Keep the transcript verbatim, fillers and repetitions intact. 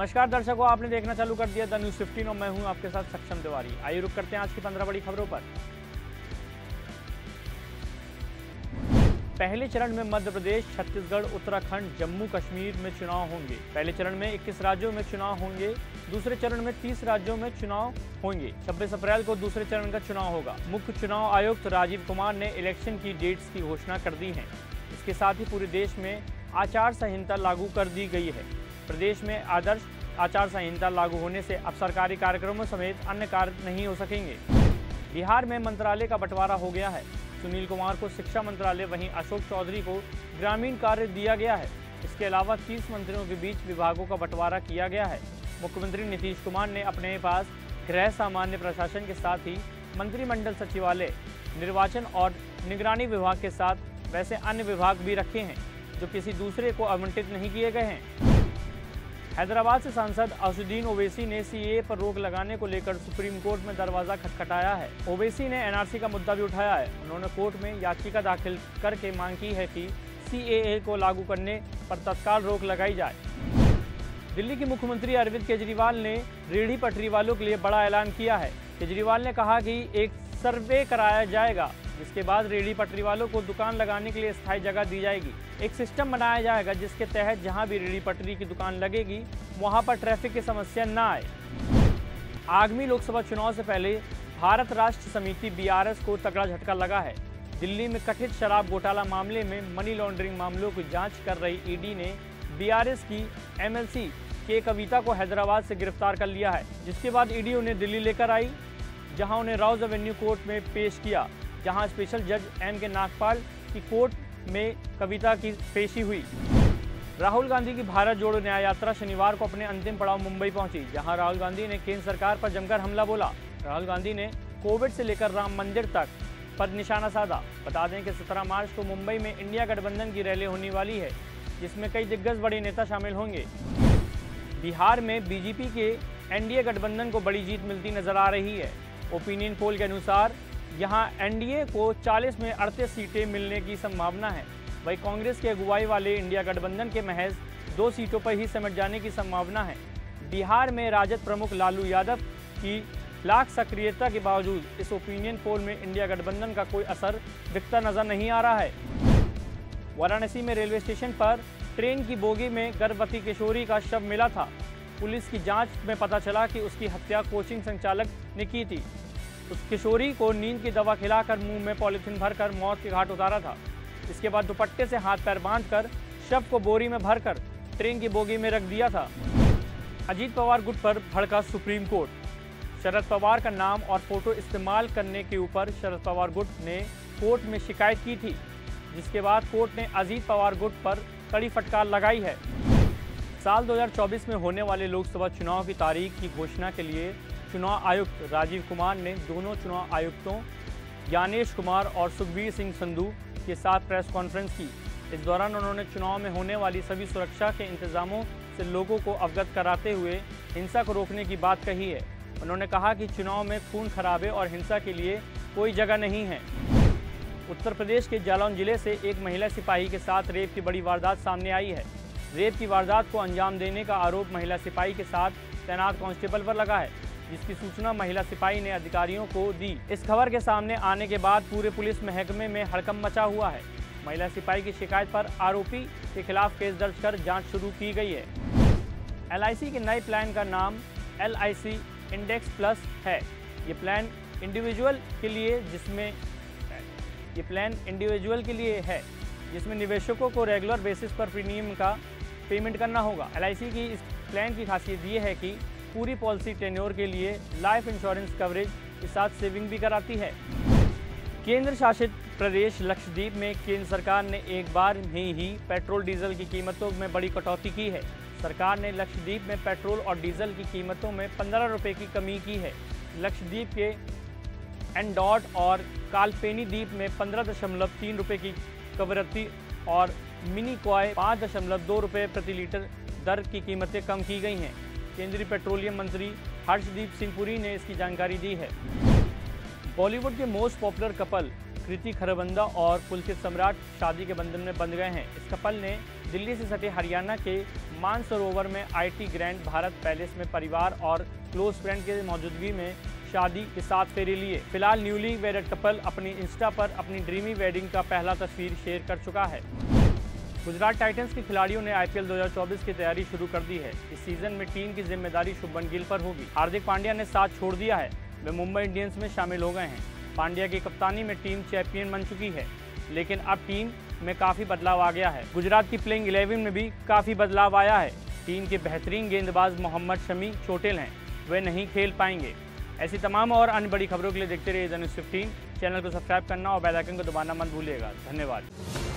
नमस्कार दर्शकों, आपने देखना चालू कर दिया द न्यूज फिफ्टीन और मैं हूं आपके साथ सक्षम तिवारी। आइए रुक करते हैं आज की पंद्रह बड़ी खबरों पर। पहले चरण में मध्य प्रदेश, छत्तीसगढ़, उत्तराखंड, जम्मू कश्मीर में चुनाव होंगे। पहले चरण में इक्कीस राज्यों में चुनाव होंगे। दूसरे चरण में तीस राज्यों में चुनाव होंगे। छब्बीस अप्रैल को दूसरे चरण का चुनाव होगा। मुख्य चुनाव आयुक्त राजीव कुमार ने इलेक्शन की डेट्स की घोषणा कर दी है। इसके साथ ही पूरे देश में आचार संहिता लागू कर दी गई है। प्रदेश में आदर्श आचार संहिता लागू होने से अब सरकारी कार्यक्रमों समेत अन्य कार्य नहीं हो सकेंगे। बिहार में मंत्रालय का बंटवारा हो गया है। सुनील कुमार को शिक्षा मंत्रालय, वहीं अशोक चौधरी को ग्रामीण कार्य दिया गया है। इसके अलावा तीस मंत्रियों के बीच विभागों का बंटवारा किया गया है। मुख्यमंत्री नीतीश कुमार ने अपने पास गृह, सामान्य प्रशासन के साथ ही मंत्रिमंडल सचिवालय, निर्वाचन और निगरानी विभाग के साथ वैसे अन्य विभाग भी रखे हैं जो किसी दूसरे को आवंटित नहीं किए गए हैं। हैदराबाद से सांसद असदुद्दीन ओवेसी ने सीएए पर रोक लगाने को लेकर सुप्रीम कोर्ट में दरवाजा खटखटाया है। ओवेसी ने एनआरसी का मुद्दा भी उठाया है। उन्होंने कोर्ट में याचिका दाखिल करके मांग की है कि सीएए को लागू करने पर तत्काल रोक लगाई जाए। दिल्ली के मुख्यमंत्री अरविंद केजरीवाल ने रेहड़ी पटरी वालों के लिए बड़ा ऐलान किया है। केजरीवाल ने कहा कि एक सर्वे कराया जाएगा, इसके बाद रेहड़ी पटरी वालों को दुकान लगाने के लिए स्थायी जगह दी जाएगी। एक सिस्टम बनाया जाएगा जिसके तहत जहां भी रेहड़ी पटरी की दुकान लगेगी वहां पर ट्रैफिक की समस्या न आए। आगामी लोकसभा चुनाव से पहले भारत राष्ट्र समिति बी आर एस को तगड़ा झटका लगा है। दिल्ली में कथित शराब घोटाला मामले में मनी लॉन्ड्रिंग मामलों की जाँच कर रही ईडी ने बी आर एस की एम एल सी के कविता को हैदराबाद से गिरफ्तार कर लिया है, जिसके बाद ईडी उन्हें दिल्ली लेकर आई, जहाँ उन्हें राउज एवेन्यू कोर्ट में पेश किया, जहां स्पेशल जज एम के नागपाल की कोर्ट में कविता की पेशी हुई। राहुल गांधी की भारत जोड़ो न्याय यात्रा शनिवार को अपने अंतिम पड़ाव मुंबई पहुंची, जहां राहुल गांधी ने केंद्र सरकार पर जमकर हमला बोला। राहुल गांधी ने कोविड से लेकर राम मंदिर तक पर निशाना साधा। बता दें कि सत्रह मार्च को मुंबई में इंडिया गठबंधन की रैली होने वाली है, जिसमें कई दिग्गज बड़े नेता शामिल होंगे। बिहार में बीजेपी के एन डी ए गठबंधन को बड़ी जीत मिलती नजर आ रही है। ओपिनियन पोल के अनुसार यहां एन डी ए को चालीस में अड़तीस सीटें मिलने की संभावना है। वहीं कांग्रेस के अगुवाई वाले इंडिया गठबंधन के महज दो सीटों पर ही सिमट जाने की संभावना है। बिहार में राजद प्रमुख लालू यादव की लाख सक्रियता के बावजूद इस ओपिनियन पोल में इंडिया गठबंधन का कोई असर दिखता नजर नहीं आ रहा है। वाराणसी में रेलवे स्टेशन पर ट्रेन की बोगी में गर्भवती किशोरी का शव मिला था। पुलिस की जाँच में पता चला कि उसकी हत्या कोचिंग संचालक ने की थी। उस किशोरी को नींद की दवा खिलाकर मुंह में पॉलीथिन भरकर मौत के घाट उतारा था। इसके बाद दुपट्टे से हाथ पैर बांधकर शव को बोरी में भरकर ट्रेन की बोगी में रख दिया था। अजीत पवार गुट पर भड़का सुप्रीम कोर्ट। शरद पवार का नाम और फोटो इस्तेमाल करने के ऊपर शरद पवार गुट ने कोर्ट में शिकायत की थी, जिसके बाद कोर्ट ने अजीत पवार गुट पर कड़ी फटकार लगाई है। साल दो हज़ार चौबीस में होने वाले लोकसभा चुनाव की तारीख की घोषणा के लिए चुनाव आयुक्त राजीव कुमार ने दोनों चुनाव आयुक्तों ज्ञानेश कुमार और सुखबीर सिंह संधू के साथ प्रेस कॉन्फ्रेंस की। इस दौरान उन्होंने चुनाव में होने वाली सभी सुरक्षा के इंतजामों से लोगों को अवगत कराते हुए हिंसा को रोकने की बात कही है। उन्होंने कहा कि चुनाव में खून खराबे और हिंसा के लिए कोई जगह नहीं है। उत्तर प्रदेश के जालौन जिले से एक महिला सिपाही के साथ रेप की बड़ी वारदात सामने आई है। रेप की वारदात को अंजाम देने का आरोप महिला सिपाही के साथ तैनात कांस्टेबल पर लगा है, जिसकी सूचना महिला सिपाही ने अधिकारियों को दी। इस खबर के सामने आने के बाद पूरे पुलिस महकमे में हड़कंप मचा हुआ है। महिला सिपाही की शिकायत पर आरोपी के खिलाफ केस दर्ज कर जांच शुरू की गई है। एल आई सी के नए प्लान का नाम L I C index plus है। ये प्लान इंडिविजुअल के लिए जिसमें ये प्लान इंडिविजुअल के लिए है जिसमें निवेशकों को रेगुलर बेसिस पर प्रीमियम का पेमेंट करना होगा। एल आई सी की इस प्लान की खासियत ये है कि पूरी पॉलिसी टेन्योर के लिए लाइफ इंश्योरेंस कवरेज के साथ सेविंग भी कराती है। केंद्र शासित प्रदेश लक्षद्वीप में केंद्र सरकार ने एक बार में ही पेट्रोल डीजल की कीमतों में बड़ी कटौती की है। सरकार ने लक्षद्वीप में पेट्रोल और डीजल की कीमतों में पंद्रह रुपये की कमी की है। लक्षद्वीप के एंडोट और कालपेनी द्वीप में पंद्रह दशमलव तीन रुपये की कवरती और मिनी कॉय पाँच दशमलव दो रुपये प्रति लीटर दर की कीमतें कम की गई हैं। केंद्रीय पेट्रोलियम मंत्री हर्षदीप सिंह पुरी ने इसकी जानकारी दी है। बॉलीवुड के most popular couple Kriti Kharbanda और कुलचित सम्राट शादी के बंधन में बंध गए हैं। इस कपल ने दिल्ली से सटे हरियाणा के मानसरोवर में आईटी ग्रैंड भारत पैलेस में परिवार और क्लोज फ्रेंड के मौजूदगी में शादी के साथ फेरे लिए। फिलहाल न्यूली वेडेड कपल अपनी इंस्टा पर अपनी ड्रीमी वेडिंग का पहला तस्वीर शेयर कर चुका है। गुजरात टाइटंस के खिलाड़ियों ने आईपीएल दो हज़ार चौबीस की तैयारी शुरू कर दी है। इस सीजन में टीम की जिम्मेदारी शुभमन गिल पर होगी। हार्दिक पांड्या ने साथ छोड़ दिया है, वे मुंबई इंडियंस में शामिल हो गए हैं। पांड्या की कप्तानी में टीम चैंपियन बन चुकी है, लेकिन अब टीम में काफ़ी बदलाव आ गया है। गुजरात की प्लेइंग इलेवन में भी काफ़ी बदलाव आया है। टीम के बेहतरीन गेंदबाज मोहम्मद शमी चोटिल हैं, वे नहीं खेल पाएंगे। ऐसी तमाम और अन्य बड़ी खबरों के लिए देखते रहिए द न्यूज़ फिफ्टीन। चैनल को सब्सक्राइब करना और बेल आइकन को दबाना मत भूलिएगा। धन्यवाद।